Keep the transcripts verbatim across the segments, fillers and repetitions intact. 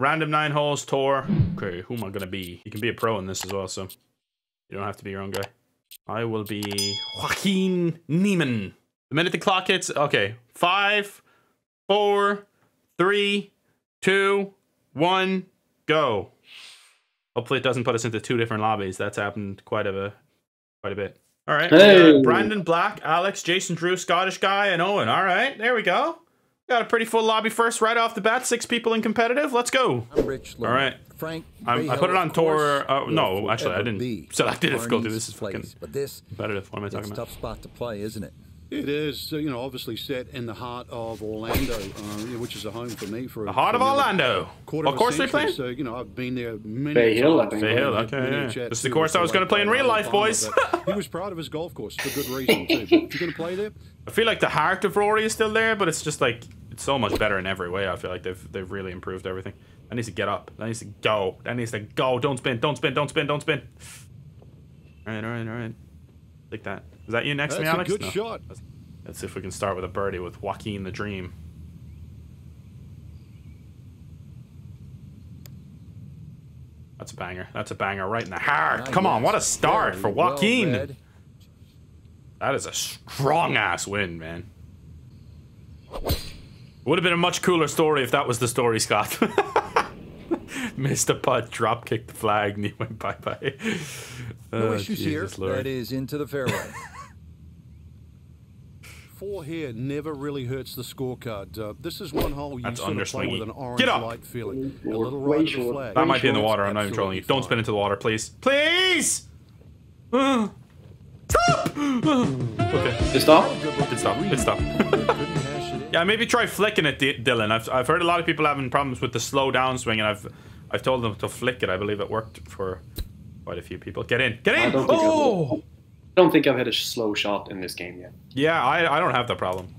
Random nine holes, tour. Okay, who am I gonna be? You can be a pro in this as well, so you don't have to be your own guy. I will be Joaquín Niemann. The minute the clock hits, okay. Five, four, three, two, one, go. Hopefully it doesn't put us into two different lobbies. That's happened quite a quite a bit. All right. Hey. Brandon Black, Alex, Jason Drew, Scottish Guy, and Owen. All right, there we go. Got a pretty full lobby first right off the bat. Six people in competitive. Let's go. I'm Rich. All right. Frank. I'm, I put it on tour. Uh, no, actually, I didn't select the difficulty. This is fucking competitive. What am I talking about? It's a tough spot to play, isn't it? It is, you know, obviously set in the heart of Orlando, uh, which is a home for me. For the heart of Orlando. Of course we play. So, you know, I've been there many times. Bay Hill, I think. Bay Hill, okay, yeah. This is the course I was going to play in real life, boys. He was proud of his golf course for good reason, too. If you're going to play there? I feel like the heart of Rory is still there, but it's just like, it's so much better in every way. I feel like they've, they've really improved everything. That needs to get up. That needs to go. That needs to go. Don't spin, don't spin, don't spin, don't spin. All right, all right, all right. Like that. Is that you next to me, Alex? That's a good shot. Let's see if we can start with a birdie with Joaquín the Dream. That's a banger. That's a banger right in the heart. Come on, what a start for Joaquín. That is a strong-ass win, man. Would have been a much cooler story if that was the story, Scott. Missed a putt, drop kicked the flag, and he went bye-bye. No oh, issues Jesus here. Lord. That is into the fairway. Four here never really hurts the scorecard. Uh, this is one hole you That's sort of play with an orange Get up. Light feeling. A little right to the flag. That might be in the water. I'm not even trolling you. Don't spin into the water, please. Please! Stop! Okay. It stopped? It stopped. It stopped. Yeah, maybe try flicking it, D Dylan. I've, I've heard a lot of people having problems with the slow down swing, and I've I've told them to flick it. I believe it worked for quite a few people. Get in. Get in! I don't oh! Think I don't think I've had a slow shot in this game yet. Yeah, I, I don't have that problem.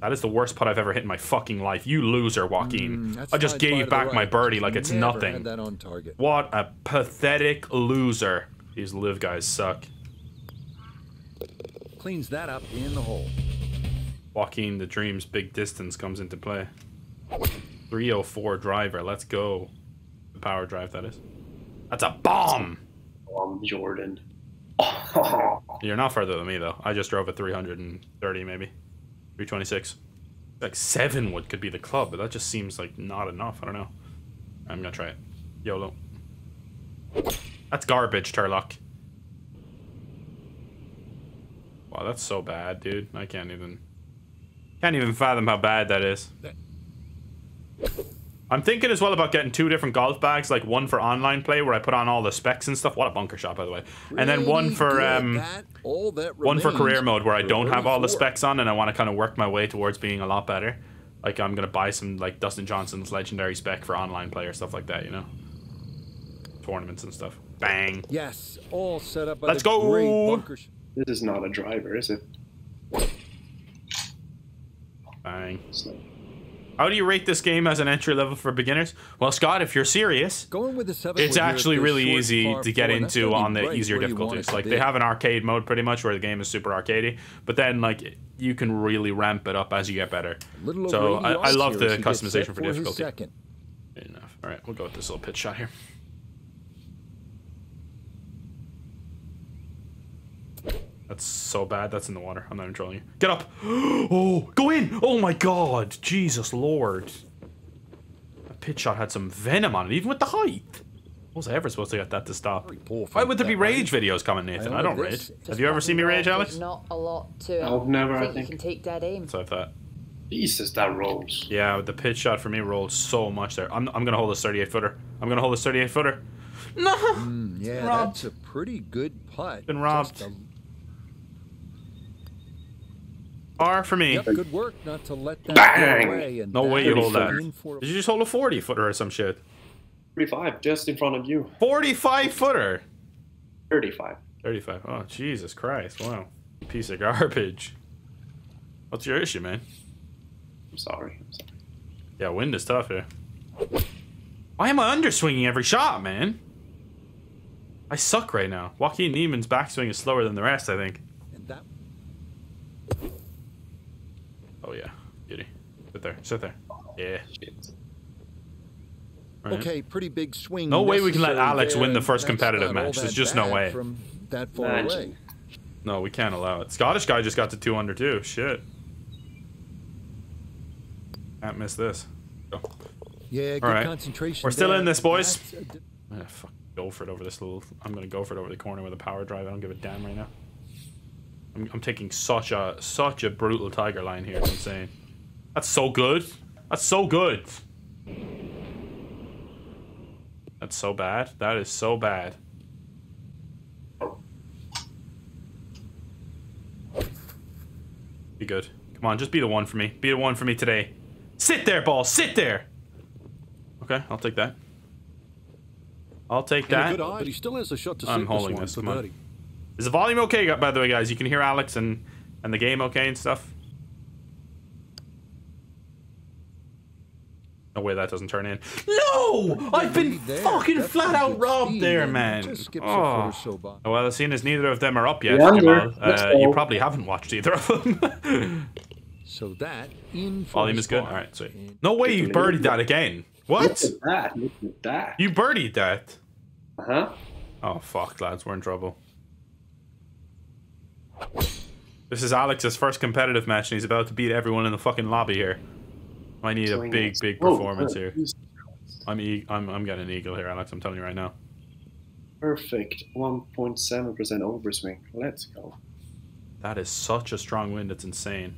That is the worst putt I've ever hit in my fucking life. You loser, Joaquín. Mm, I just gave back right. my birdie like it's Never nothing. Had that on target. What a pathetic loser. These live guys suck. Cleans that up in the hole. Joaquín the Dream's big distance comes into play. three oh four driver, let's go. The power drive, that is. That's a bomb! Bomb, Jordan. You're not further than me, though. I just drove a three hundred thirty, maybe. three twenty-six. Like, seven wood could be the club, but that just seems like not enough. I don't know. I'm gonna try it. YOLO. That's garbage, Turlock. Wow, that's so bad, dude. I can't even... Can't even fathom how bad that is. I'm thinking as well about getting two different golf bags, like one for online play where I put on all the specs and stuff. What a bunker shot, by the way. And then one for um, one for career mode where I don't have all the specs on and I want to kind of work my way towards being a lot better. Like I'm gonna buy some like Dustin Johnson's legendary spec for online play or stuff like that, you know, tournaments and stuff. Bang. Yes, all set up. Let's go. This is not a driver, is it? Bang. How do you rate this game as an entry level for beginners? Well, Scott, if you're serious, Going with the seven it's actually really easy to get four, into on the easier difficulties. Like, they have an arcade mode, pretty much, where the game is super arcadey. But then, like, you can really ramp it up as you get better. So, I, I love the customization for difficulty. Enough. All right, we'll go with this little pitch shot here. That's so bad. That's in the water. I'm not even trolling you. Get up. Oh, go in. Oh, my God. Jesus, Lord. That pitch shot had some venom on it, even with the height. What was I ever supposed to get that to stop? Why would there be rage videos coming, Nathan? I don't rage. Have you ever seen me rage, Alex? Not a lot to it. I've never, I think. You can take that aim. That's what I thought. Jesus, that rolls. Yeah, the pitch shot for me rolled so much there. I'm, I'm going to hold this thirty-eight footer. I'm going to hold this thirty-eight footer. No. Mm, yeah, robbed. That's a pretty good putt. Been robbed. R for me. Yep, good work not to let that Bang! Away and no way you hold that. Did you just hold a forty footer or some shit? thirty-five, just in front of you. forty-five footer. thirty-five. thirty-five. Oh, Jesus Christ. Wow. Piece of garbage. What's your issue, man? I'm sorry. I'm sorry. Yeah, wind is tough here. Why am I underswinging every shot, man? I suck right now. Joaquín Niemann's backswing is slower than the rest, I think. And that Oh yeah, beauty. Sit there, sit there. Yeah. Right. Okay, pretty big swing. No way we can let Alex win the first competitive match. There's just no way. From that far away. No, we can't allow it. Scottish guy just got to two under too. Shit. Can't miss this. Go. Yeah, good. All right. Concentration. We're still there. In this, boys. I'm gonna fucking go for it over this little. I'm gonna go for it over the corner with a power drive. I don't give a damn right now. I'm, I'm taking such a such a brutal tiger line here. It's insane. That's so good. That's so good. That's so bad. That is so bad. Be good. Come on, just be the one for me. Be the one for me today. Sit there, ball. Sit there. Okay, I'll take that. I'll take that. Good eye, but he still has a shot to I'm holding this. Come on. Is the volume okay, by the way, guys? You can hear Alex and, and the game okay and stuff? No way that doesn't turn in. No! I've been fucking flat out robbed there, man. Oh. Well, seeing as neither of them are up yet, Jamal, uh, you probably haven't watched either of them. So that volume is good. All right, sweet. No way you birdied that again. What? Look at that. You birdied that. Uh huh. Oh fuck, lads, we're in trouble. This is Alex's first competitive match, and he's about to beat everyone in the fucking lobby here. I need a big, big performance oh, here. I'm, e I'm, I'm getting an eagle here, Alex. I'm telling you right now. Perfect. one point seven percent overswing. Let's go. That is such a strong wind. It's insane.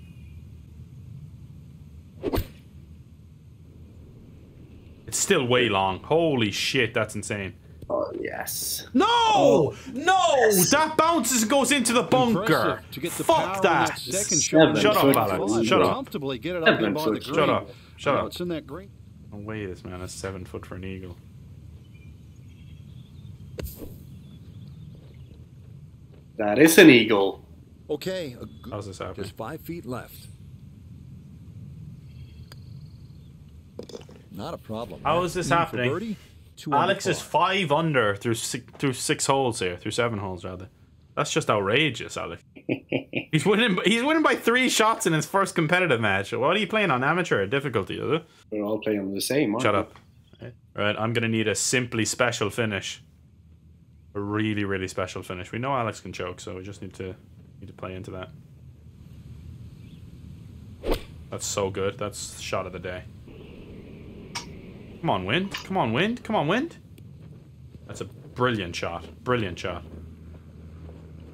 It's still way long. Holy shit, that's insane. Oh, yes. No! Oh, no! Yes. That bounces and goes into the bunker. To get the fuck that. Shut up, Alex. Shut up. Get it up the Shut up. Shut up. It's in that green. No way this man is seven foot for an eagle. That is an eagle. Okay. How's this happening? Just five feet left. Not a problem. How is this happening? Alex is five under through six, through six holes here, through seven holes rather. That's just outrageous, Alex. he's winning. He's winning by three shots in his first competitive match. What are you playing on, amateur difficulty? Is it? We're all playing on the same. Aren't Shut we? up. All right, I'm gonna need a simply special finish. A really, really special finish. We know Alex can choke, so we just need to need to play into that. That's so good. That's the shot of the day. Come on, wind. Come on, wind. Come on, wind. That's a brilliant shot. Brilliant shot.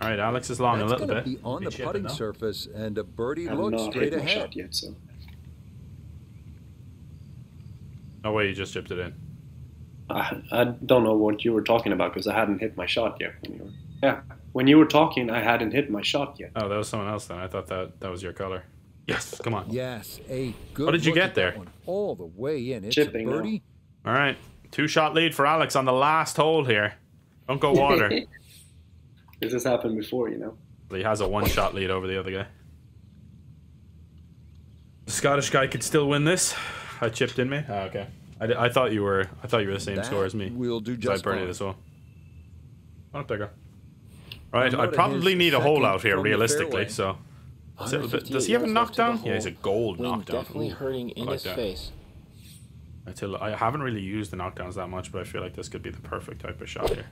All right, Alex is long That's a little bit. Be on the putting surface, and a birdie looks straight ahead. Shot yet, so. No way you just chipped it in. I, I don't know what you were talking about because I hadn't hit my shot yet. When you were, yeah, when you were talking, I hadn't hit my shot yet. Oh, that was someone else then. I thought that that was your color. Yes, come on. Yes, a good. What did you get there? All the way in. It's Chipping a birdie. All right, two shot lead for Alex on the last hole here. Don't go water. This has happened before, you know. He has a one shot lead over the other guy. The Scottish guy could still win this. I chipped in me. Oh, okay. I, I thought you were. I thought you were the same that score as me. We'll do just. I burned it as well. Not a bigger. All right, I probably need a hole out here realistically. So. Bit. Does he have a knockdown? Yeah, he's a gold Wind knockdown. Definitely hurting in like his that. face. I, tell, I haven't really used the knockdowns that much, but I feel like this could be the perfect type of shot here.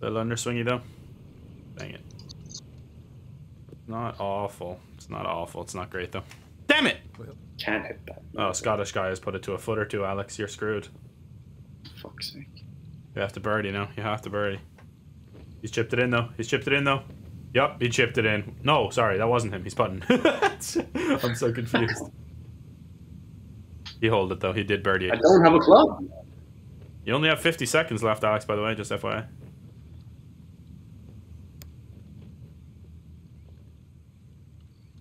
Little underswingy though. Dang it. Not awful. It's not awful. It's not great though. Damn it! Can't hit that. Oh, Scottish guy has put it to a foot or two, Alex. You're screwed. For fuck's sake. You have to birdie now. You have to birdie. He's chipped it in though. He's chipped it in though. Yep, he chipped it in. No, sorry, that wasn't him. He's putting. I'm so confused. He holed it, though. He did birdie. I don't have a club. You only have fifty seconds left, Alex, by the way, just F Y I.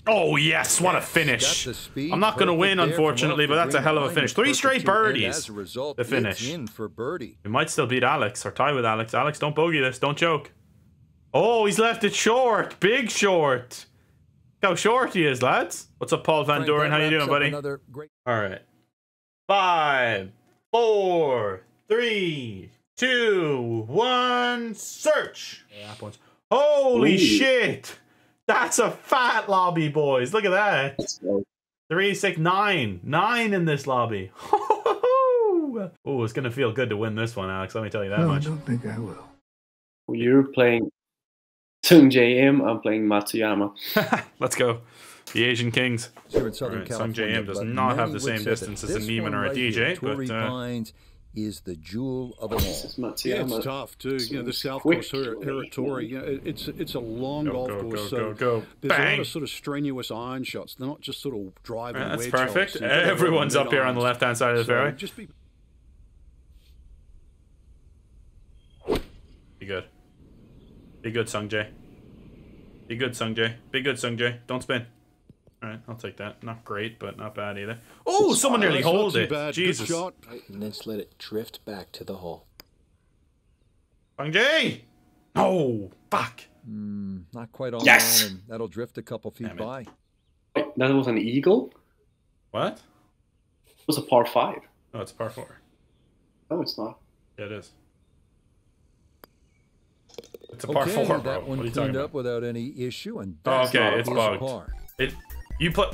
Oh, yes, what a finish. I'm not going to win, unfortunately, but that's a hell of a finish. Three straight birdies to finish. We might still beat Alex or tie with Alex. Alex, don't bogey this. Don't choke. Oh, he's left it short. Big short. Look how short he is, lads. What's up, Paul Van Doren? How you doing, buddy? Great... All right. Five, four, three, two, one, search. Yeah, holy Ooh. shit. That's a fat lobby, boys. Look at that. Three, six, nine. Nine in this lobby. Woo! Oh, it's going to feel good to win this one, Alex. Let me tell you that no, much. I don't think I will. You're playing Sungjae Im. I'm playing Matsuyama. Let's go. The Asian Kings. Sure, right, Sungjae Im does not have the same distance as a Niemann or a D J, but... Uh, is the jewel of all. Yeah, it's tough too. You know, the South Coast territory. You know, it's it's a long golf course. Go, go, go. There's a lot of sort of strenuous iron shots. They're not just sort of driving. That's perfect. Everyone's up here on the left-hand side of the fairway. Just be be good. Be good, Sungjae. Be good, Sungjae. Be good, Sungjae. Don't spin. All right, I'll take that. Not great, but not bad either. Oh, someone nearly holds it. Jesus. Good shot. Right, and let's let it drift back to the hole. Sungjae! No! Fuck! Mm, not quite on. Yes! And that'll drift a couple feet Damn by. Wait, that was an eagle? What? It was a par five. No, it's a par four. No, it's not. Yeah, it is. It's a par okay, four, bro. That one what are you cleaned up about? Without any issue, and that's oh, okay, not it's bogged. Par. It... You play?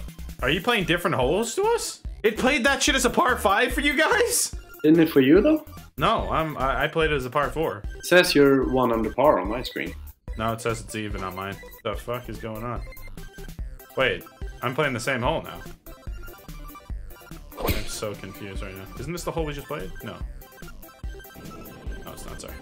Are you playing different holes to us? It played that shit as a par five for you guys. Isn't it for you though? No, I'm. I, I played it as a par four. It says you're one under par on my screen. No, it says it's even on mine. What the fuck is going on? Wait, I'm playing the same hole now. I'm so confused right now. Isn't this the hole we just played? No. No, it's not. Sorry.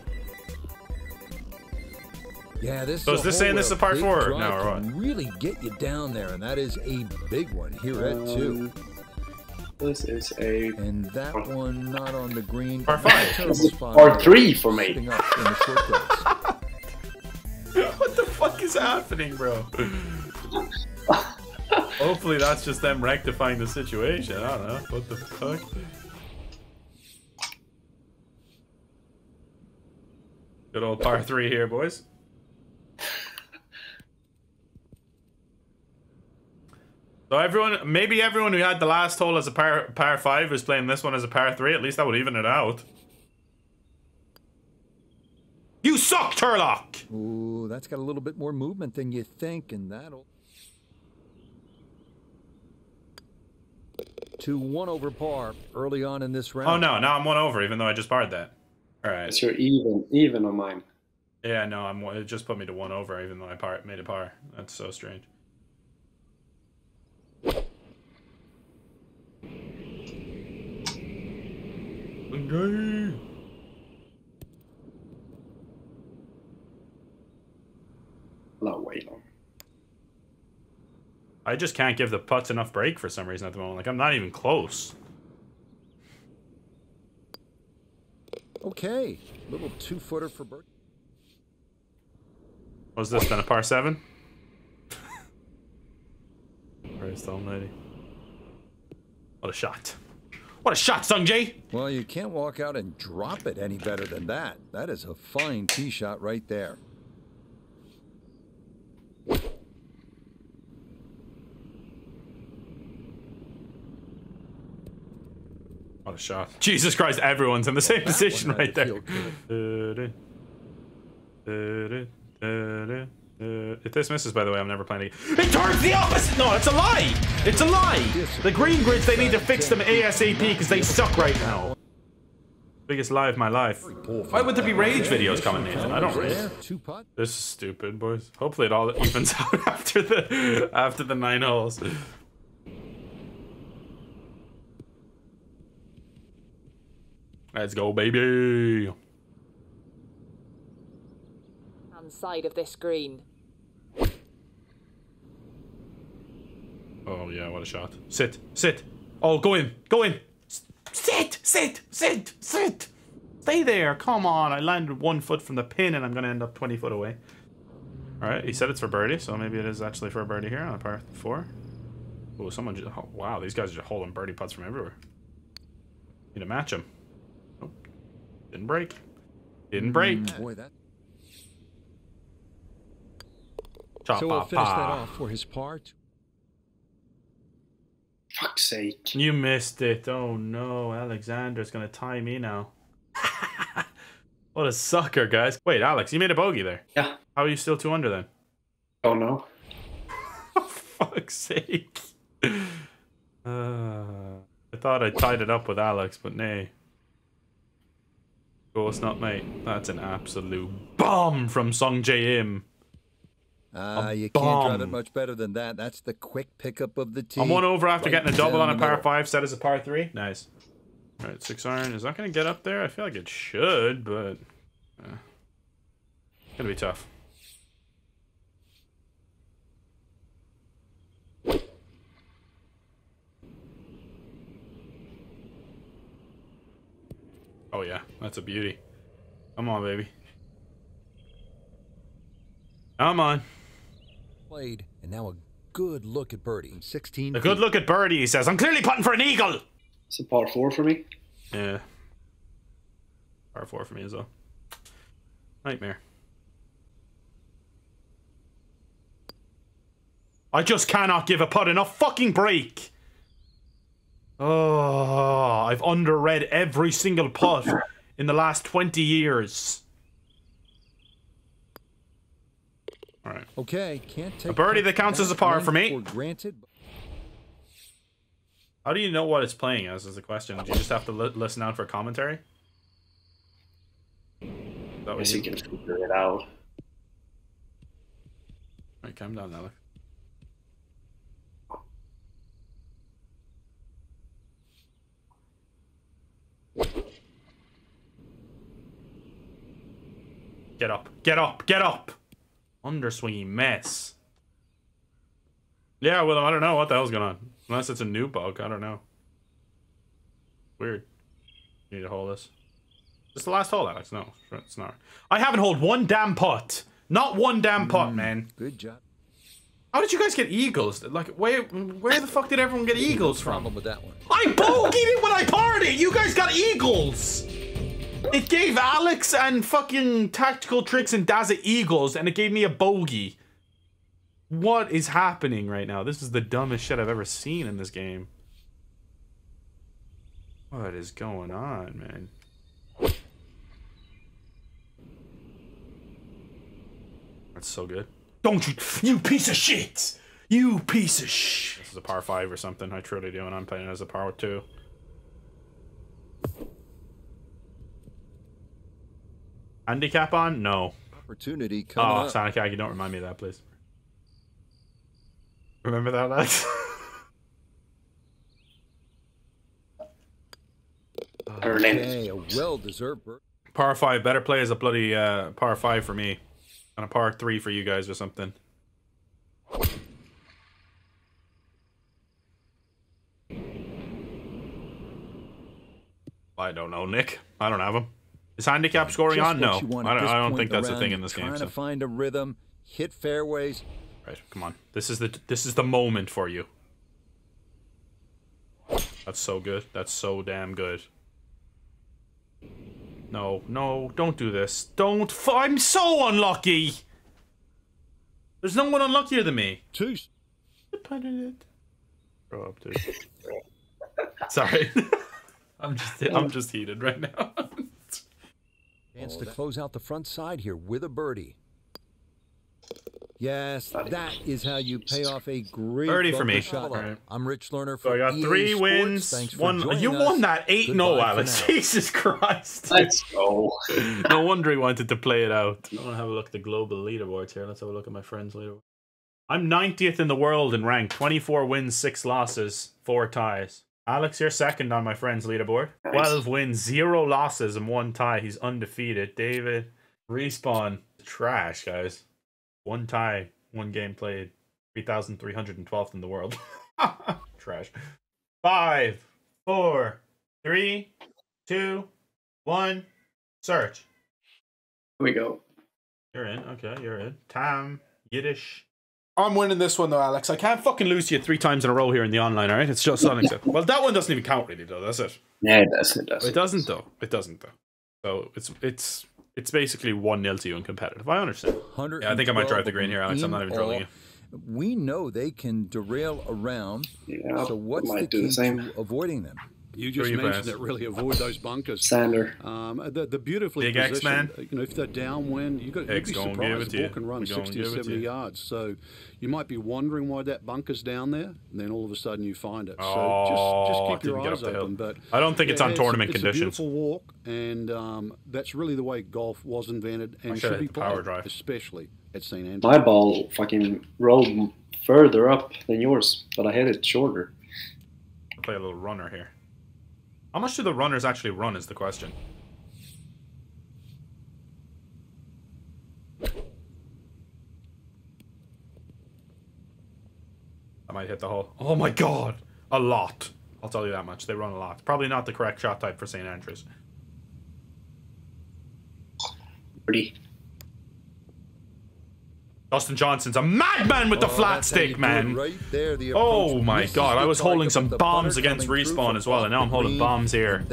Yeah, this so is this saying this is a part four now or what? Really get you down there, and that is a big one here um, at two. This is a and that part one not on the green. Part five, or three for me. What the fuck is happening, bro? Hopefully that's just them rectifying the situation. I don't know what the fuck. Good old par three here, boys. So everyone, maybe everyone who had the last hole as a par, par five is playing this one as a par three. At least that would even it out. You suck, Turlock! Ooh, that's got a little bit more movement than you think, and that'll... To one over par early on in this round. Oh no, now I'm one over, even though I just parred that. All right. So even, even on mine. Yeah, no, I'm. It just put me to one over, even though I par, made a par. That's so strange. Not way long. I just can't give the putts enough break for some reason at the moment. Like I'm not even close. Okay, little two-footer for Bert. Was this then a par seven? Christ almighty. What a shot. What a shot, Sungjae! Well, you can't walk out and drop it any better than that. That is a fine tee shot right there. What a shot. Jesus Christ, everyone's in the same position right there. Uh, if this misses, by the way, I'm never playing again. It turns the opposite! No, it's a lie! It's a lie! The green grids, they need to fix them ASAP because they suck right now. Biggest lie of my life. Why would there be rage videos coming, Nathan? I don't rage. This is stupid, boys. Hopefully it all evens out after the after the nine holes. Let's go, baby! Side of this green. Oh yeah, what a shot. Sit, sit. Oh, go in, go in. S sit, sit, sit, sit. Stay there, come on. I landed one foot from the pin and I'm gonna end up twenty foot away. All right, he said it's for birdie, so maybe it is actually for a birdie here on a par four. Oh, someone just, oh, wow, these guys are just holding birdie putts from everywhere. Need to match them. Oh, didn't break, didn't break. Mm, boy, that So we'll finish that off for his part. Fuck's sake. You missed it. Oh no, Alexander's gonna tie me now. What a sucker, guys. Wait, Alex, you made a bogey there. Yeah. How are you still two under then? Oh no. Fuck's sake. Uh, I thought I tied it up with Alex, but nay. course not, mate. That's an absolute bomb from Sungjae Im. Ah, uh, you bomb. Can't drive it much better than that. That's the quick pickup of the tee. I'm one over after right getting a double on a par five set as a par three. Nice. All right, six iron is not going to get up there. I feel like it should, but uh, it's going to be tough. Oh yeah, that's a beauty. Come on, baby. Come on. Played, and now a good look at birdie. sixteen. A good look at birdie, he says. I'm clearly putting for an eagle. It's a par four for me. Yeah. Par four for me as well. Nightmare. I just cannot give a putt enough fucking break. Oh, I've underread every single putt in the last twenty years. All right. Okay, can't take a birdie that counts as a par for me. Granted. How do you know what it's playing as is the question? Do you just have to li listen out for commentary? That I guess you can figure it out. All right, calm down, Alec. Get up, get up, get up! Underswingy mess. Yeah, well, I don't know what the hell's going on. Unless it's a new bug, I don't know. Weird. You need to hole this. It's the last hole, Alex. No, it's not. I haven't holed one damn putt. Not one damn putt, mm, man. Good job. How did you guys get eagles? Like, where where the fuck did everyone get eagles from? Problem with that one. I bogeyed it when I parred it. You guys got eagles. It gave Alex and fucking Tactical Tricks and Dazza eagles, and it gave me a bogey. What is happening right now? This is the dumbest shit I've ever seen in this game. What is going on, man? That's so good. Don't you, you piece of shit! You piece of shit! This is a par five or something, I truly do, and I'm playing it as a par two. Handicap on? No. Opportunity coming up. Oh, Sonic Aggie, don't remind me of that, please. Remember that, lads? Okay, a well-deserved bird. Par five, better play as a bloody uh, par five for me. On a par three for you guys or something. I don't know, Nick. I don't have him. Is handicap scoring on? No. I don't, I don't think that's a thing in this game. Trying to find a rhythm, hit fairways. Right, come on. This is the this is the moment for you. That's so good. That's so damn good. No, no, don't do this. Don't. F I'm so unlucky. There's no one unluckier than me. Jeez. Grow up, dude. Sorry. I'm just I'm just heated right now. Chance to close out the front side here with a birdie. Yes, that is how you pay off a great birdie for me. Shot. Right. I'm Rich Lerner. For so I got three E A wins. Sports. One, you us. Won that eight zero, Alex. Jesus Christ. Let's go. No wonder he wanted to play it out. I want to have a look at the global leaderboards here. Let's have a look at my friends' leaderboard. I'm ninetieth in the world in rank. twenty-four wins, six losses, four ties. Alex, you're second on my friend's leaderboard. Nice. twelve wins, zero losses, and one tie. He's undefeated. David, Respawn. Trash, guys. One tie, one game played. three thousand three hundred twelfth in the world. Trash. Five, four, three, two, one. Search. Here we go. You're in. Okay, you're in. Tam, Yiddish. I'm winning this one though, Alex. I can't fucking lose to you three times in a row here in the online, alright? It's just unacceptable. Well, that one doesn't even count really though, does it? Yeah, it does, it does. It doesn't though. It doesn't though. So it's it's it's basically one nil to you in competitive. I understand. Yeah, I think I might drive the green here, Alex. I'm not even trolling you. We know they can derail around. Yeah, so what's the key to avoiding them? You just mentioned fast. It really avoid those bunkers. Sander. Um, the the beautifully Big positioned. X, man. You know, if they're downwind, you got you'd be surprised. The ball can run sixty or seventy yards. So you might be wondering why that bunker's down there, and then all of a sudden you find it. So oh, just, just keep your eyes open. But I don't think yeah, it's on it's, tournament it's conditions. It's a beautiful walk, and um, that's really the way golf was invented and should be played, especially at Saint Andrews. My ball fucking rolled further up than yours, but I had it shorter. Play a little runner here. How much do the runners actually run is the question. I might hit the hole. Oh my god! A lot. I'll tell you that much. They run a lot. Probably not the correct shot type for Saint Andrews. Pretty. Dustin Johnson's a madman with the oh, flat stick, man. Right there, the oh my god, I was holding some bombs against Respawn as well, and now I'm holding bombs here.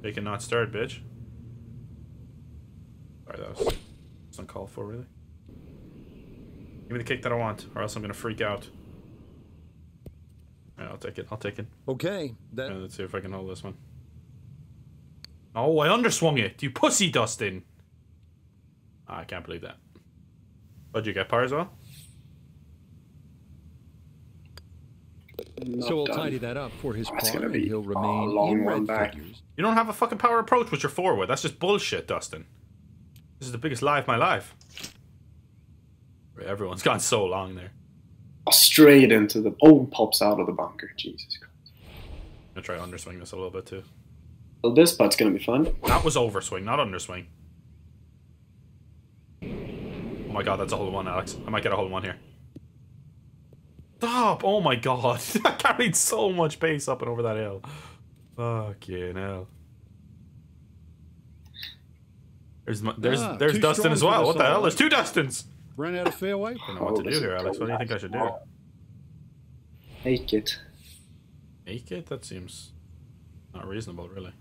They cannot start, bitch. Sorry, that was uncalled for, really. Give me the kick that I want, or else I'm gonna freak out. Alright, I'll take it, I'll take it. Okay, that right, let's see if I can hold this one. Oh, I underswung it, you pussy, Dustin. Ah, I can't believe that. Did you get par as well? Not so we'll done. Tidy that up for his oh, par, and he'll remain in red figures. You don't have a fucking power approach with your forward. That's just bullshit, Dustin. This is the biggest lie of my life. Everyone's gone so long there. Straight into the... Oh, pops out of the bunker. Jesus Christ. I'm going to try underswing this a little bit, too. Well, this putt's going to be fun. That was overswing, not underswing. Oh my god, that's a hole in one, Alex. I might get a hole in one here. Stop! Oh my god. I carried so much pace up and over that hill. Fucking hell. There's my, there's ah, there's Dustin as well. What the hell? There's two Dustins! Ran out of fairway? I don't know what to do here, Alex. What do you think I should do? Make it. Make it? That seems not reasonable, really.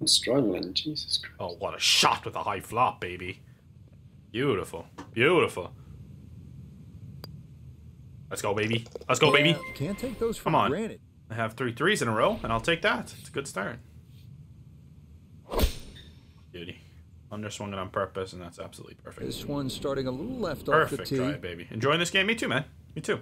I'm struggling, Jesus Christ. Oh, what a shot with a high flop, baby. Beautiful. Beautiful. Let's go, baby. Let's go, yeah, baby. Can't take those for Come on. Granted. I have three threes in a row, and I'll take that. It's a good start. Beauty. Underswung it on purpose, and that's absolutely perfect. This one's starting a little left perfect off the tee. Perfect try, baby. Enjoying this game? Me too, man. Me too.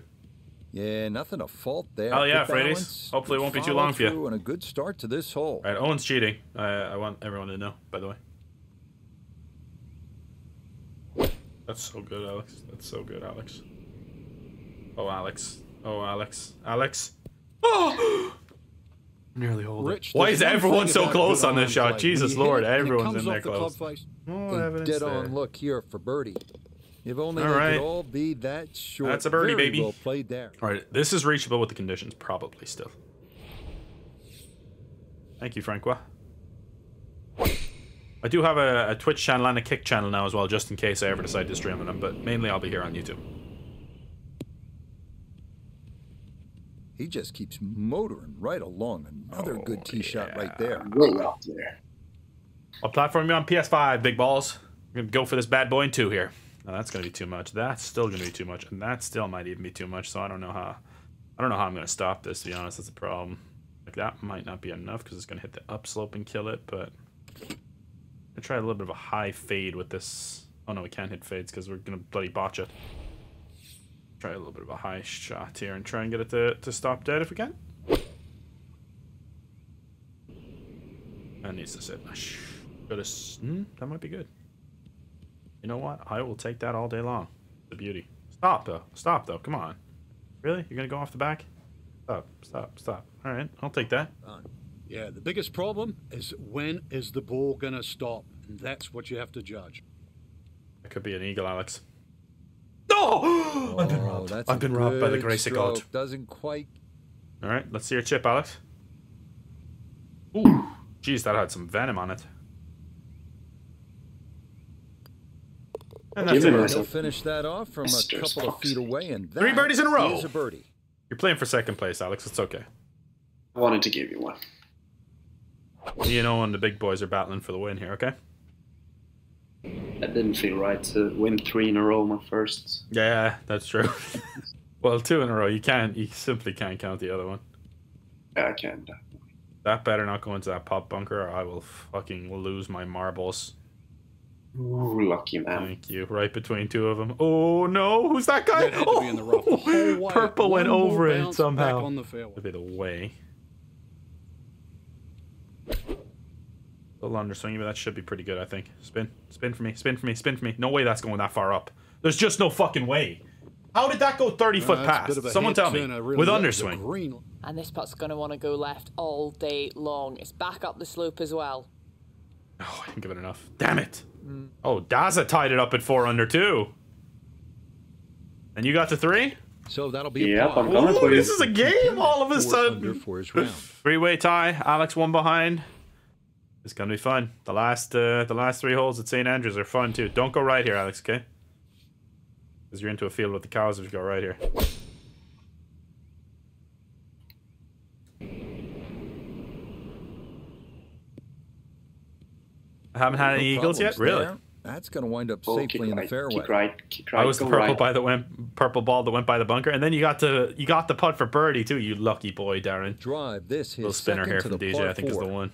Yeah, nothing to fault there. Oh yeah, Fradies. Hopefully it won't be too long for you. And a good start to this hole. All right, Owen's cheating. I, I want everyone to know, by the way. That's so good, Alex. That's so good, Alex. Oh, Alex. Oh, Alex. Alex. Oh! Nearly holding. Rich, why is everyone so close on this shot? Play. Jesus Lord, everyone's in there close. Oh, dead on look here for birdie. If only all right. Could all be that short. That's a birdie, very baby. Well played there. All right, this is reachable with the conditions, probably still. Thank you, Francois. I do have a, a Twitch channel and a Kick channel now as well, just in case I ever decide to stream on them. But mainly, I'll be here on YouTube. He just keeps motoring right along. Another oh, good tee yeah. shot right there. Right out there. I'll platform you on P S five, big balls. We're gonna go for this bad boy in two here. No, that's gonna be too much. That's still gonna be too much, and that still might even be too much. So I don't know how. I don't know how I'm gonna stop this. To be honest, that's a problem. Like that might not be enough because it's gonna hit the upslope and kill it. But I try a little bit of a high fade with this. Oh no, we can't hit fades because we're gonna bloody botch it. Try a little bit of a high shot here and try and get it to to stop dead if we can. That needs to sit. Hmm, that might be good. You know what? I will take that all day long. The beauty. Stop, though. Stop, though. Come on. Really? You're going to go off the back? Stop. Stop. Stop. All right. I'll take that. Yeah, the biggest problem is when is the ball going to stop? And that's what you have to judge. That could be an eagle, Alex. No! Oh, I've been robbed. I've been robbed by the grace of God. Doesn't quite... All right. Let's see your chip, Alex. Ooh. Jeez, that had some venom on it. And that's it. He'll finish that off from a couple of feet away, and three birdies in a row. Is a birdie. You're playing for second place, Alex. It's okay. I wanted to give you one. You know, and the big boys are battling for the win here. Okay. That didn't feel right to win three in a row, my first. Yeah, that's true. Well, two in a row. You can't. You simply can't count the other one. Yeah, I can. That better not go into that pop bunker, or I will fucking lose my marbles. Ooh, lucky man. Thank you. Right between two of them. Oh no, who's that guy? That oh, in the rough. Oh, Purple went over it somehow. Back on the fairway. A bit away. A little underswing, but that should be pretty good, I think. Spin, spin for me, spin for me, spin for me. No way that's going that far up. There's just no fucking way. How did that go thirty uh, foot past? Someone tell me. Really with underswing. And this putt's gonna want to go left all day long. It's back up the slope as well. Oh, I didn't give it enough. Damn it. Mm. Oh, Daza tied it up at four under two. And you got to three? So that'll be yep, a I'm coming, ooh, this is a game all of a sudden. Three-way tie. Alex one behind. It's gonna be fun. The last uh, the last three holes at Saint Andrews are fun too. Don't go right here, Alex, okay? Because you're into a field with the cows if you go right here. I haven't had any no eagles yet? There. Really? That's gonna wind up oh, safely in the right, fairway. Kick right, kick right, I was the purple right. by the went, purple ball that went by the bunker, and then you got to you got the putt for birdie too, you lucky boy, Darren. Drive this little spinner here from D J, I think four. Is the one.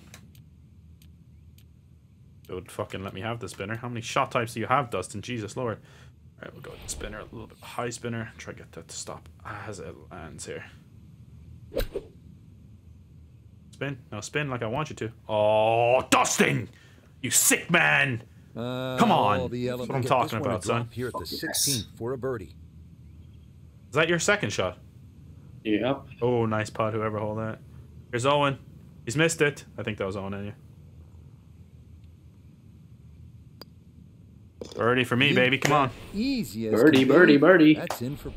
It would fucking let me have the spinner. How many shot types do you have, Dustin? Jesus Lord. Alright, we'll go with the spinner, a little bit high spinner. Try to get that to stop as it lands here. Spin. No, spin like I want you to. Oh, Dustin! You sick man! Uh, Come on! Oh, That's what I'm talking about, son. Here at the sixteenth for a birdie. Is that your second shot? Yep. Oh, nice putt, whoever hold that. Here's Owen. He's missed it. I think that was Owen, anyway. Birdie for me, baby. Come on. Easy as birdie, birdie, birdie. That's in for.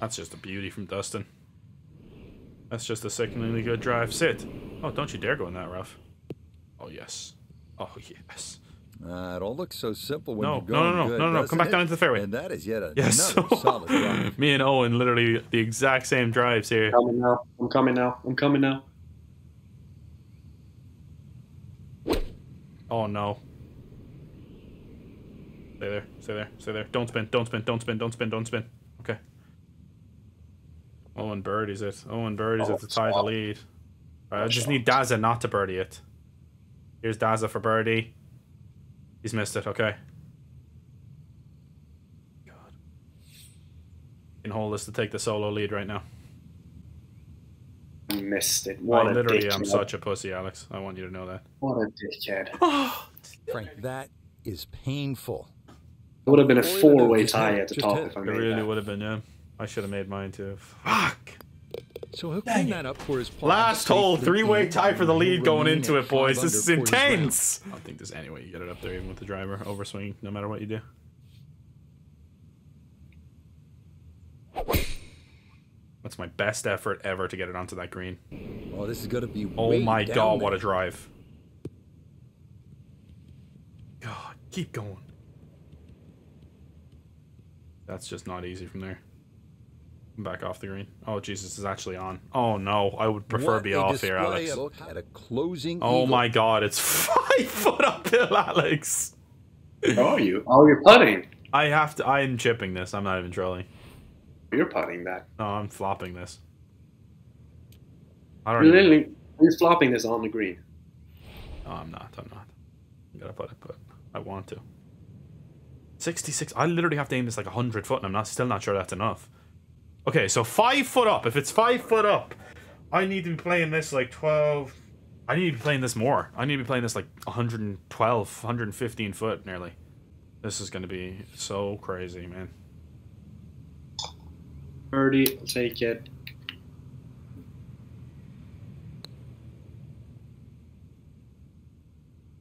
That's just a beauty from Dustin. That's just a sickeningly good drive. Sit. Oh, don't you dare go in that rough. Oh yes. Oh yes. Uh, it all looks so simple when no, you're going no, no, no, good, no, no, no. Come back it? down into the fairway. And that is yet another yes. solid drive. Me and Owen literally the exact same drives here. I'm coming now. I'm coming now. I'm coming now. Oh no. Stay there, stay there, stay there. Don't spin, don't spin, don't spin, don't spin, don't spin. Okay. Owen birdies it. Owen birdies oh, it to tie the lead. Alright, I just need Daza not to birdie it. Here's Daza for birdie. He's missed it, okay. God. Can hold this to take the solo lead right now. Missed it. What I literally am such a pussy, Alex. I want you to know that. What a dickhead. Oh, Frank, that is painful. It would have been a four-way tie at the top if I made that. It really would have been, yeah. I should have made mine too. Fuck. So who cleaned that up for his play? Last hole, three-way tie for the lead going into it, boys. This is intense. I don't think there's any way you get it up there, even with the driver overswing, no matter what you do. That's my best effort ever to get it onto that green. Oh, this is gonna be. Oh my god, what a drive! God, keep going. That's just not easy from there. Back off the green. Oh Jesus, it's actually on. Oh no, I would prefer be off here, Alex. At a closing. Oh my god, it's five foot uphill, Alex. How are you? Oh, you're putting. I have to. I am chipping this. I'm not even trolling. You're putting that. No, I'm flopping this. I don't. You're even... literally, you're flopping this on the green. No, I'm not. I'm not. I gotta put it, but I want to. sixty-six. I literally have to aim this like a hundred foot, and I'm not still not sure that's enough. Okay, so five foot up. If it's five foot up, I need to be playing this like twelve. I need to be playing this more. I need to be playing this like one hundred twelve, one hundred fifteen foot nearly. This is gonna be so crazy, man. Birdie, take it.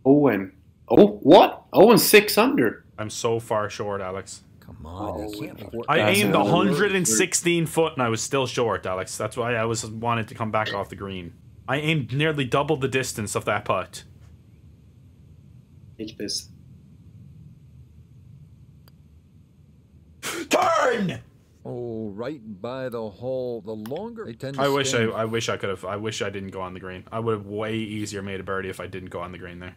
Owen. Oh, what? Owen's six under. I'm so far short, Alex. Come on. Oh, can't I That's aimed one hundred sixteen foot and I was still short, Alex. That's why I was wanted to come back off the green. I aimed nearly double the distance of that putt. Take this. Turn! Oh, right by the hole. The longer they tend to I wish stand. I I wish I could have. I wish I didn't go on the green. I would have way easier made a birdie if I didn't go on the green there.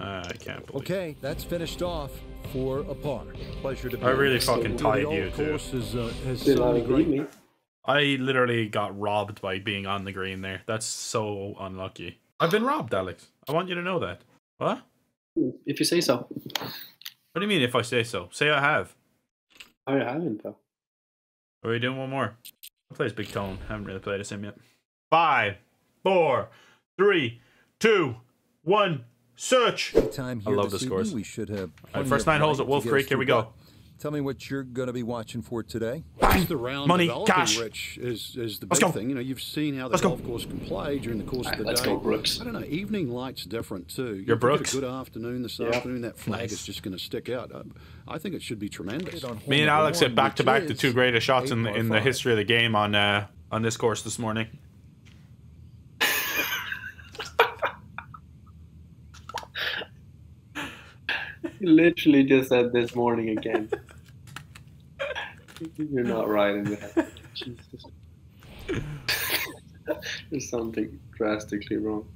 I can't believe Okay, that's finished off for a par. Pleasure to be I really fucking tied you, dude. Is, uh, has me. I literally got robbed by being on the green there. That's so unlucky. I've been robbed, Alex. I want you to know that. What? If you say so. What do you mean if I say so? Say I have. I haven't, though. Are we doing one more? I play this Big Tone. I haven't really played this him yet. Five, four, three, two, one. Search. Time here I love the scores. We should have All right, first nine holes at Wolf Creek. Here we go. Tell me what you're going to be watching for today. The round Money, cash. Rich is, is the big thing. You know, you've seen how the let's golf go. course can play during the course right, of the let's day. Let's go, Brooks. I don't know. Evening light's different too. You You're Brooks. A good afternoon this yeah. afternoon. That flag nice. is just going to stick out. I, I think it should be tremendous. Me and Alex had back to back the two greatest shots in the, in the history of the game on uh, on this course this morning. Literally just said this morning again. You're not right in that. Jesus. There's something drastically wrong.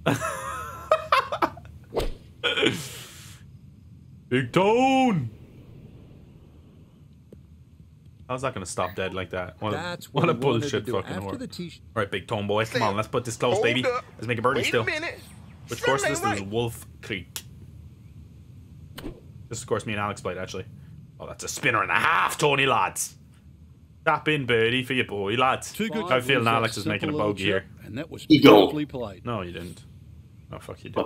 Big Tone! How's that going to stop dead like that? What That's a, what a bullshit fucking horror. Alright, Big Tone boy, come on, let's put this close, baby. Let's make a birdie still. Which course this is Wolf Creek. This is, of course, me and Alex played, actually. Oh, that's a spinner and a half, Tony, lads. Tap in, birdie, for your boy, lads. Too good. I feel Alex is making a bogey here. And that was beautifully played. No, you didn't. Oh, fuck, you did.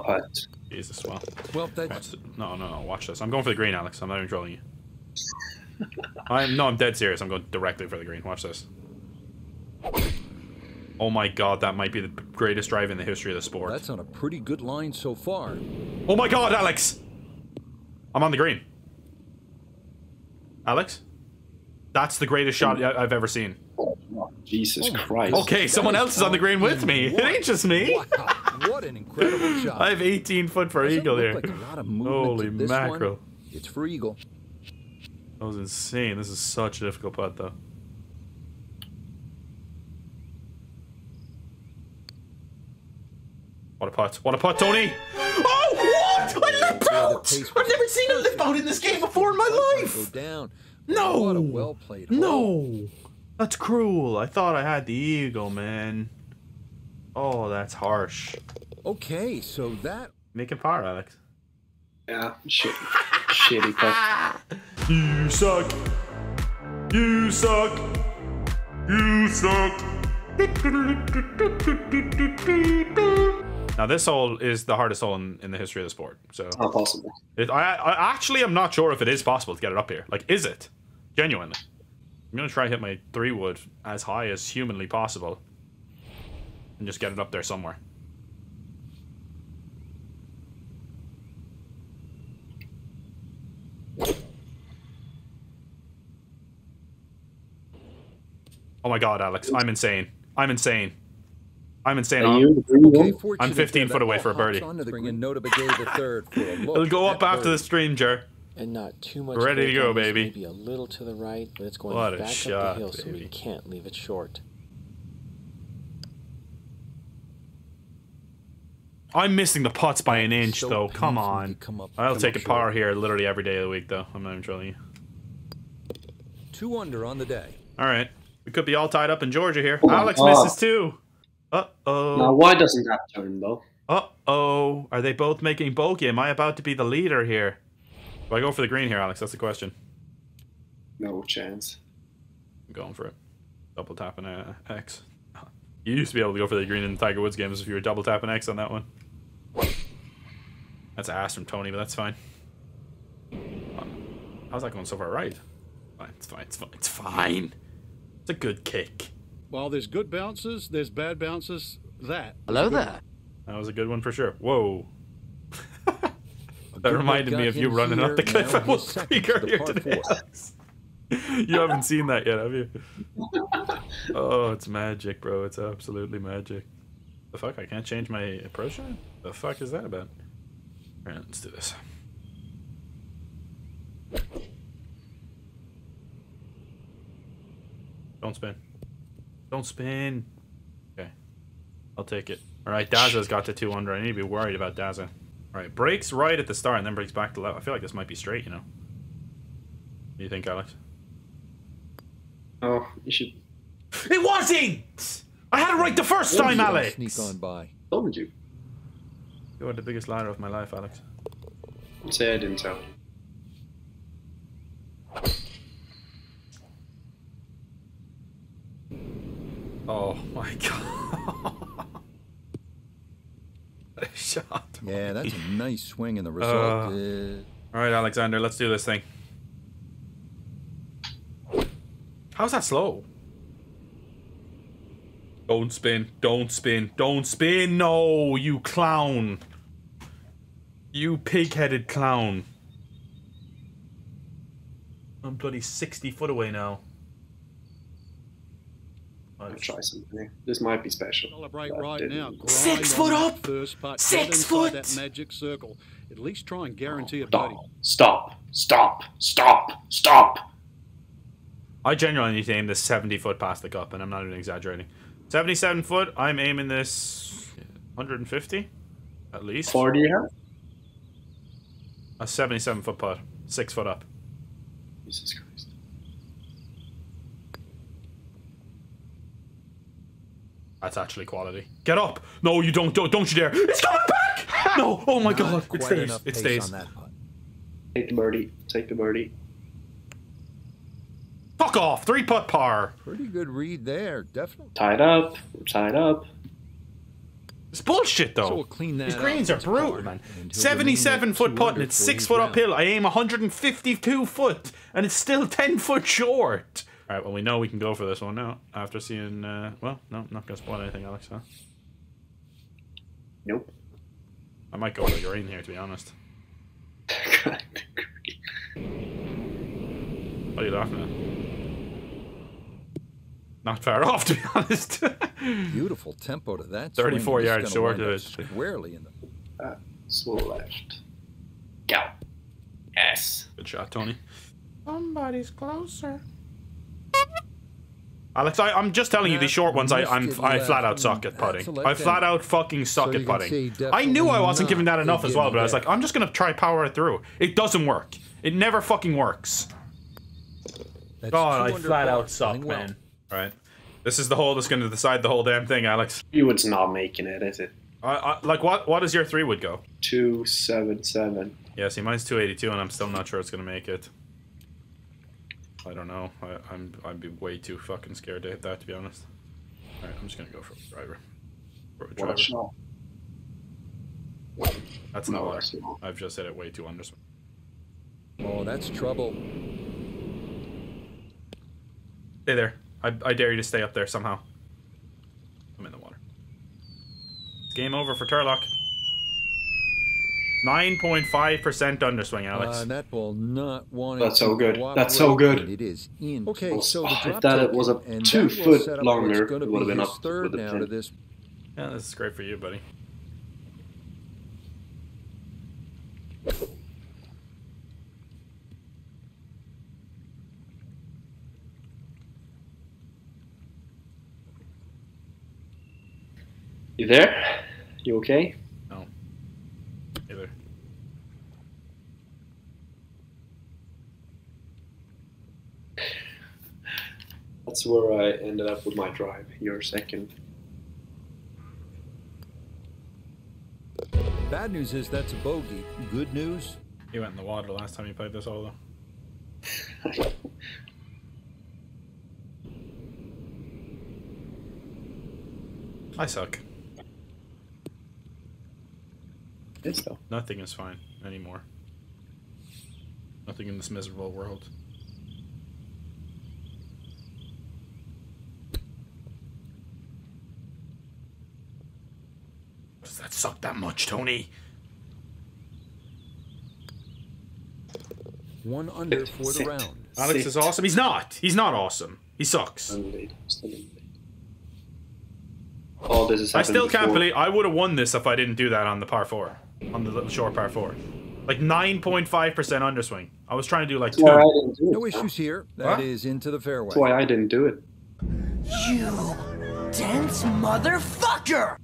Jesus, well. Well, that's... No, no, no, watch this. I'm going for the green, Alex. I'm not even trolling you. I'm No, I'm dead serious. I'm going directly for the green. Watch this. Oh, my God, that might be the greatest drive in the history of the sport. That's on a pretty good line so far. Oh, my God, Alex! I'm on the green. Alex? That's the greatest shot I've ever seen. Oh, Jesus Christ. Okay, that someone else is on the green with me. What? It ain't just me. Wow. What an incredible shot. I have eighteen foot for Doesn't eagle here. Like a lot of Holy mackerel. One. It's for eagle. That was insane. This is such a difficult putt, though. What a putt. What a putt, Tony! Oh, what? I lipped out! I've never seen a lip out in this game before in my life! No! No! That's cruel. I thought I had the eagle, man. Oh, that's harsh. Okay, so that... Making fire, Alex. Yeah, shit. Shitty putt. You suck. You suck. You suck. Now this hole is the hardest hole in, in the history of the sport. So it's not possible. It, I, I actually am not sure if it is possible to get it up here. Like, is it? Genuinely. I'm gonna try to hit my three wood as high as humanly possible, and just get it up there somewhere. Oh my God, Alex! I'm insane. I'm insane. I'm insane. Okay, I'm fifteen foot away for a birdie. It'll go up after the stream, Jer. And not too much. We're ready to go, baby. Maybe a little to the right, but it's going back up the hill, so we can't leave it short. I'm missing the putts by an inch, though. Come on. I'll take a par here literally every day of the week, though. I'm not even trolling you. Two under on the day. All right. We could be all tied up in Georgia here. Alex misses two. Uh-oh. Now, why doesn't that turn, though? Uh-oh. Are they both making bogey? Am I about to be the leader here? Do I go for the green here, Alex? That's the question. No chance. I'm going for it. Double tapping uh, X. You used to be able to go for the green in the Tiger Woods games if you were double tapping X on that one. That's an ass from Tony, but that's fine. How's that going so far right? Fine, it's fine. It's fine. It's fine. It's a good kick. While there's good bounces, there's bad bounces. That. Hello there. That was a good one for sure. Whoa. That reminded me of you running up the cliff at Wolf Creek earlier today. You haven't seen that yet, have you? Oh, it's magic, bro. It's absolutely magic. The fuck? I can't change my approach shot? The fuck is that about? All right, let's do this. Don't spin. Don't spin. Okay. I'll take it. All right, Daza's got to two under. I need to be worried about Daza. Alright, brakes right at the start and then brakes back to left. I feel like this might be straight, you know. What do you think, Alex? Oh, you should... It wasn't! I had it right the first what time, Alex! Sneak on by. Told you. You were the biggest liar of my life, Alex. Say I didn't tell. Oh my god. Shot. Yeah, that's a nice swing and the result uh, is... Alright, Alexander, let's do this thing. How's that slow? Don't spin, don't spin, don't spin! No, you clown! You pig-headed clown. I'm bloody sixty foot away now. I'll try something. This might be special. Celebrate right now. Six foot up. Six foot. That magic circle. At least try and guarantee a birdie. Stop. Stop. Stop. Stop. I genuinely need to aim this seventy foot past the cup, and I'm not even exaggerating. seventy-seven foot. I'm aiming this one hundred fifty, at least. forty. A seventy-seven foot putt. Six foot up. Jesus Christ. That's actually quality. Get up! No, you don't, don't, don't you dare! It's coming back! No! Oh my god! It stays. It stays. Take the birdie. Take the birdie. Fuck off! Three putt par. Pretty good read there, definitely. Tied up. We're tied up. It's bullshit though. So we'll clean that These greens up. are brutal, man. seventy-seven foot putt and it's six foot round. uphill. I aim one hundred fifty-two foot and it's still ten foot short. All right, well, we know we can go for this one now after seeing, uh, well, no, not going to spoil anything, Alex, huh? Nope. I might go for the green here, to be honest. God, the green. What are you laughing at? Not far off, to be honest. Beautiful tempo to that. thirty-four yards short of it. Squarely in the... Uh, slow left. Go. Yes. Good shot, Tony. Somebody's closer. Alex, I, I'm just telling you, these short ones, I, I'm, I flat out suck at putting. I flat out fucking suck at putting. I knew I wasn't giving that enough as well, but I was like, I'm just going to try power it through. It doesn't work. It never fucking works. God, I flat out suck, man. Right. This is the hole that's going to decide the whole damn thing, Alex. Three wood's not making it, is it? I, I, like, what What does your three wood go? two seventy-seven. Yeah, see, mine's two eighty-two, and I'm still not sure it's going to make it. I don't know. I, I'm I'd be way too fucking scared to hit that, to be honest. All right, I'm just gonna go for a driver. For a driver. Well, not. That's no, not what not. I've just hit it way too underspin. Oh, that's trouble. Stay there. I I dare you to stay up there somehow. I'm in the water. It's game over for Turlock. nine point five percent underswing, Alex. Uh, that will not want That's so good. That's so good. It is in. Okay, so oh, the drop that it was a two-foot longer, it would have been up with the pin. This. Yeah, this is great for you, buddy. You there? You okay? That's where I ended up with my drive. Your second. Bad news is that's a bogey. Good news? You went in the water last time you played this hole, though. I suck. It's though. Nothing is fine anymore. Nothing in this miserable world. That sucked that much, Tony. One under for the round. Alex is awesome. He's not. He's not awesome. He sucks. Oh, this is. I still can't believe I would have won this if I didn't do that on the par four, on the little short par four, like nine point five percent underswing. I was trying to do like two. No issues here. That is into the fairway. That's why I didn't do it. You dense motherfucker.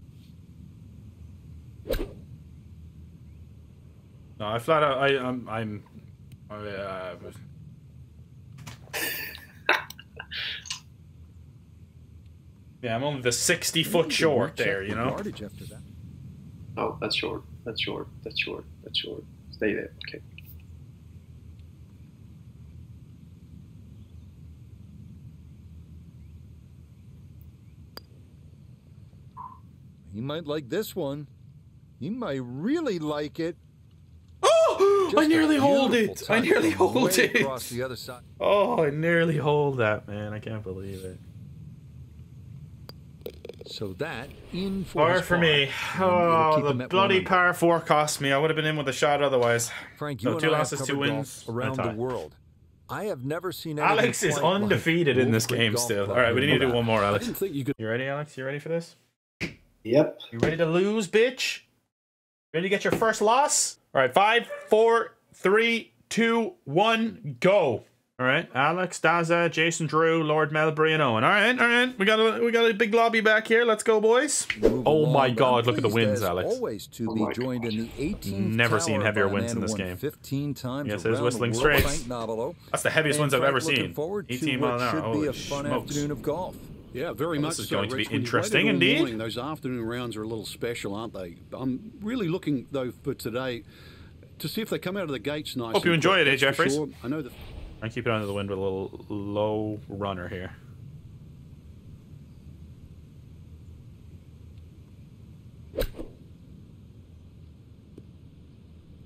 No, I flat out. I, I'm. I'm. I, uh, was... yeah, I'm only the sixty foot short there. You know. Oh, that's short. That's short. That's short. That's short. Stay there. Okay. He might like this one. He might really like it. Oh! Just I nearly hold it. I nearly hold it. Across the other side. Oh, I nearly hold that, man. I can't believe it. So that in for par for me. Oh, the bloody par four cost me. I would have been in with a shot otherwise. Frank, you no, two losses, two wins around the world. I have never seen. Alex is undefeated in this game still. All right, we need to do one more, Alex. I didn't think you could. You ready, Alex? You ready for this? Yep. You ready to lose, bitch? Ready to get your first loss? All right, five, four, three, two, one, go. All right, Alex, Daza, Jason, Drew, Lord Melbury, and Owen. All right, all right, we got a we got a big lobby back here. Let's go, boys. Move oh along. My God, look at the wins, Alex. Always to oh be joined in the never seen heavier wins in this game. fifteen times yes, there's Whistling Straits. That's the heaviest wins I've ever seen. eighteen miles an hour. Holy smokes. Yeah, very much so. This is going to be interesting indeed. Those afternoon rounds are a little special, aren't they? I'm really looking, though, for today to see if they come out of the gates nice. Hope you enjoy it, eh, Jeffries? I know that. I keep it under the wind with a little low runner here.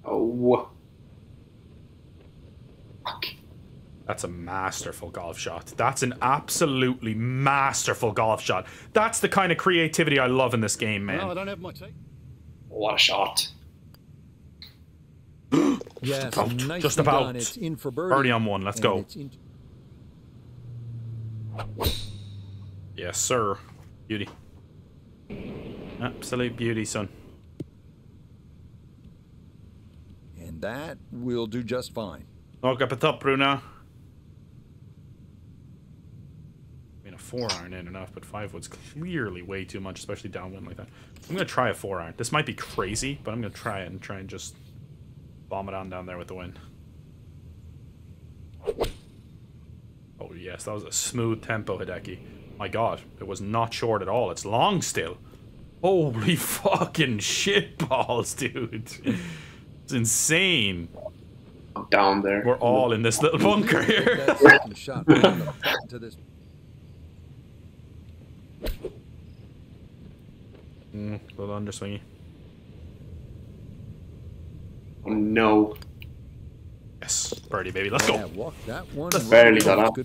Oh. That's a masterful golf shot. That's an absolutely masterful golf shot. That's the kind of creativity I love in this game, man. No, I don't have my take. What a shot. Yes, just about. Nice just about. It's in for birdie. Birdie on one. Let's go. Yes, sir. Beauty. Absolute beauty, son. And that will do just fine. Look up at top, Bruno. Four iron in enough, but five wood's clearly way too much, especially downwind like that. I'm gonna try a four iron. This might be crazy, but I'm gonna try it and try and just bomb it on down there with the wind. Oh yes, that was a smooth tempo, Hideki. My God, it was not short at all. It's long still. Holy fucking shit balls, dude! It's insane. Down there. We're all in this little bunker here. Mm, a little underswingy. Oh no. Yes, birdie baby, let's yeah, go. That one let's barely got up.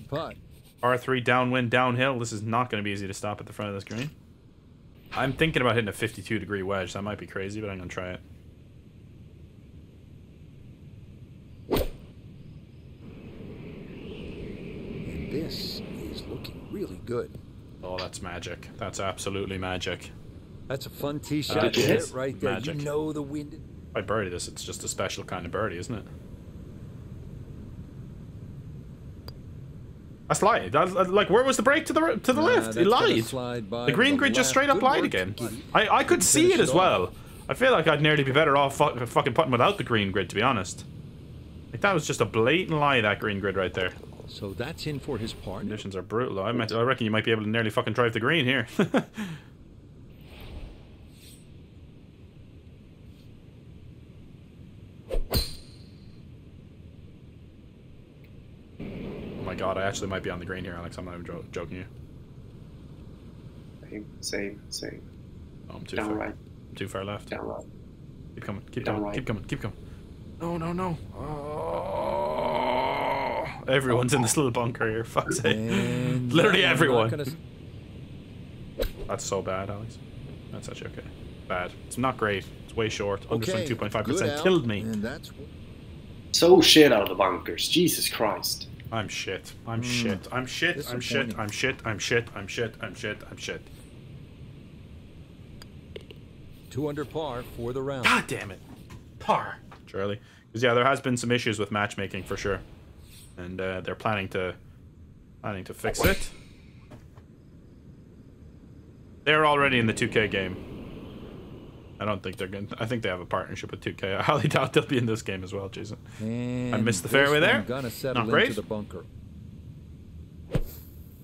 R three downwind, downhill. This is not going to be easy to stop at the front of this green. I'm thinking about hitting a fifty-two degree wedge. That might be crazy, but I'm going to try it. And this is looking really good. Oh, that's magic. That's absolutely magic. That's a fun tee shot to hit right there. Magic. You know the wind. If I birdie this, it's just a special kind of birdie, isn't it? That's lied. That's, like, where was the break to the to the nah, left? It lied. The green grid just straight up lied again. I I could see it as well. I feel like I'd nearly be better off fu fucking putting without the green grid, to be honest. Like that was just a blatant lie. That green grid right there. So that's in for his part. Conditions are brutal. I, might, I reckon you might be able to nearly fucking drive the green here. Oh my God, I actually might be on the green here, Alex. I'm not even jo joking you. Same, same, same. Oh, I'm too down far. Right. I'm too far left. Down right. Keep coming, keep down coming, right. keep coming, keep coming. No, no, no. Oh. Everyone's in this little bunker here, fuck's sake. Literally everyone. Gonna... That's so bad, Alex. That's actually okay. Bad. It's not great. It's way short. Underswing two point five percent killed me. And that's... So shit out of the bunkers. Jesus Christ. I'm shit. I'm mm. shit. I'm shit. I'm shit. I'm shit. I'm shit. I'm shit. I'm shit. I'm shit. Two under par for the round. God damn it. Par. Surely. Because yeah, there has been some issues with matchmaking for sure. And uh, they're planning to planning to fix it. They're already in the two K game. I don't think they're going to. I think they have a partnership with two K. I highly doubt they'll be in this game as well, Jason. And I missed the fairway there. Gonna Not great. The bunker.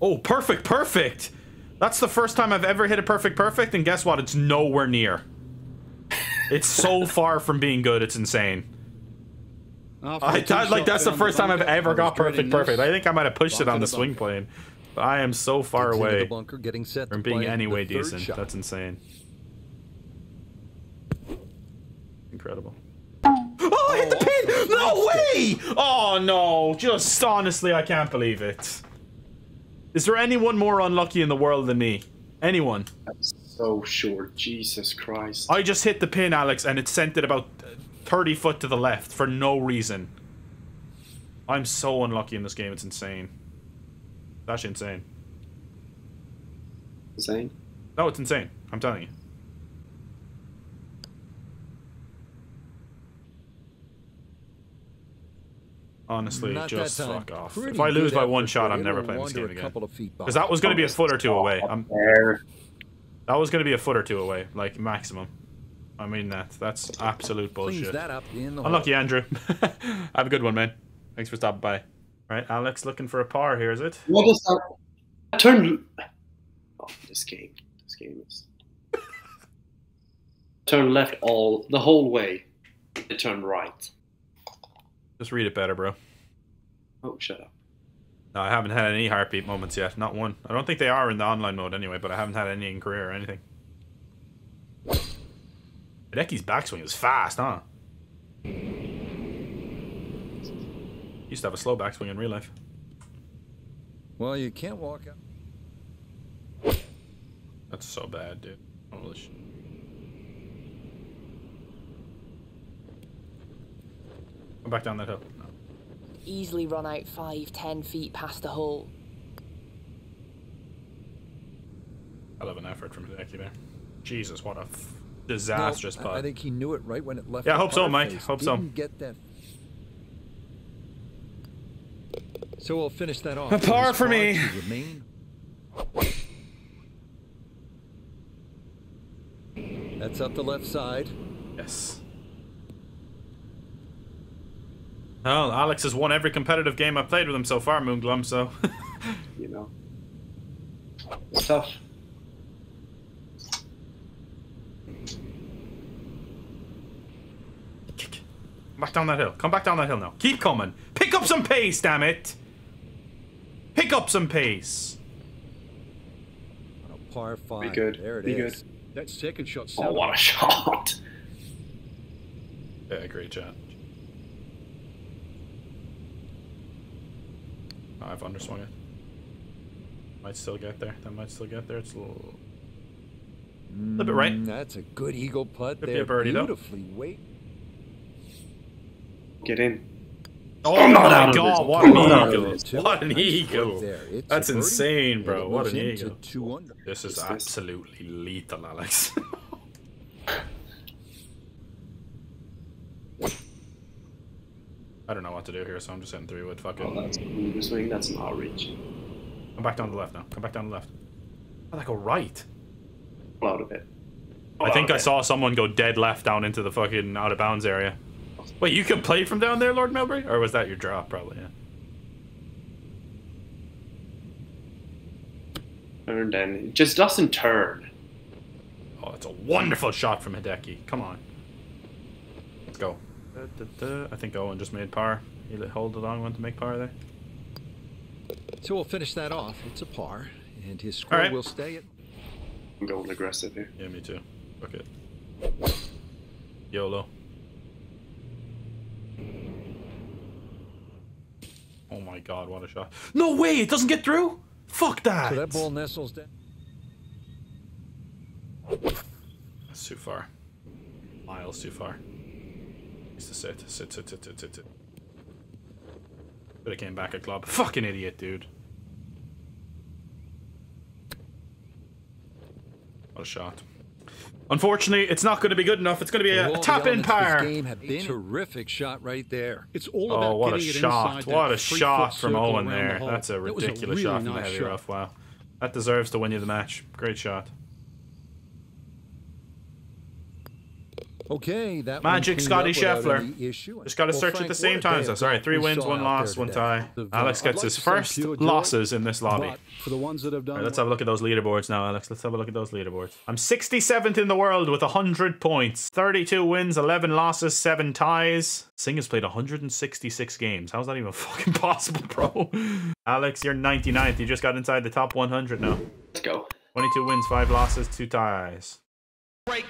Oh, perfect, perfect. That's the first time I've ever hit a perfect, perfect. And guess what? It's nowhere near. It's so far from being good. It's insane. Oh, I thought, like, that's the first the time I've ever got perfect, perfect. This. I think I might have pushed Locked it on the, the swing plane. But I am so far Gets away bunker, getting set from being any way decent. Shot. That's insane. Incredible. Oh, I hit the pin! No way! Oh, no. Just honestly, I can't believe it. Is there anyone more unlucky in the world than me? Anyone? I'm so sure. Jesus Christ. I just hit the pin, Alex, and it sent it about thirty foot to the left for no reason. I'm so unlucky in this game. It's insane. It's actually insane. Insane? No, it's insane. I'm telling you. Honestly, Not just fuck off. Pretty if I lose by one shot, I'm never playing this game again. Because that was going to be a foot or two away. I'm, that was going to be a foot or two away, like maximum. I mean that. That's absolute bullshit. Unlucky, Andrew. Have a good one, man. Thanks for stopping by. All right, Alex, looking for a par here, is it? What is that? Turn. Oh, this game. This game is. Turn left all the whole way. Turn right. Just read it better, bro. Oh, shut up. No, I haven't had any heartbeat moments yet. Not one. I don't think they are in the online mode anyway, but I haven't had any in career or anything. Hideki's backswing is fast, huh? Used to have a slow backswing in real life. Well, you can't walk out. That's so bad, dude. Holy shit. Go back down that hill. No. Easily run out five, ten feet past the hole. I love an effort from Hideki there. Jesus, what a f disastrous no, putt. I think he knew it right when it left. Yeah, I hope so, Mike. Face. Hope Didn't so. Get that. So we'll finish that off. A par for me. That's up the left side. Yes. Well, Alex has won every competitive game I've played with him so far, Moonglum, so... you know. It's tough. Come back down that hill. Come back down that hill now. Keep coming. Pick up some pace, damn it! Pick up some pace! On a par five. Be good. There it Be is. Good. That second shot. Oh, what a shot! Yeah, great shot. I've underswung it. Might still get there. That might still get there. It's a little, mm, little bit right. That's a good eagle putt. Could there. Be a birdie, beautifully though. Wait. Get in. Oh, oh my God! What an eagle! What an eagle! That's insane, bro. What an eagle! This is absolutely lethal, Alex. I don't know what to do here, so I'm just hitting three wood. Fuck it. Oh, that's a swing. That's an outreach. Come back down the left now. Come back down the left. How'd I go right? Pull out a bit. Pull I think I bit. saw someone go dead left down into the fucking out of bounds area. Wait, you can play from down there, Lord Melbury? Or was that your drop, probably? Yeah. Turned in. It just doesn't turn. Oh, it's a wonderful shot from Hideki. Come on. Let's go. I think Owen just made par. He held the long one to make par there. So we'll finish that off. It's a par, and his score right. will stay at. I'm going aggressive here. Yeah, me too. Fuck it. YOLO. Oh my God! What a shot! No way! It doesn't get through. Fuck that! So that ball nestles down. That's too far. Miles too far. To sit, sit, sit, sit, sit, sit, sit. But it came back a club. Fucking idiot, dude. What a shot. Unfortunately, it's not going to be good enough. It's going to be a, a top-in par. This game had been a terrific shot right there. It's all about oh, what a shot. What a shot from Owen there. The That's a ridiculous that a really shot from nice the heavy shot. rough. Wow. That deserves to win you the match. Great shot. Okay, that Magic Scotty Scheffler. Just got to well, search Frank, at the same time as us. All right, three wins, one loss, one tie. Alex gets his first losses in this lobby. For the ones that have done, all right, let's have a look at those leaderboards now, Alex. Let's have a look at those leaderboards. I'm sixty-seventh in the world with one hundred points. thirty-two wins, eleven losses, seven ties. Singh played one hundred sixty-six games. How's that even fucking possible, bro? Alex, you're ninety-ninth. You just got inside the top one hundred now. Let's go. twenty-two wins, five losses, two ties. Break.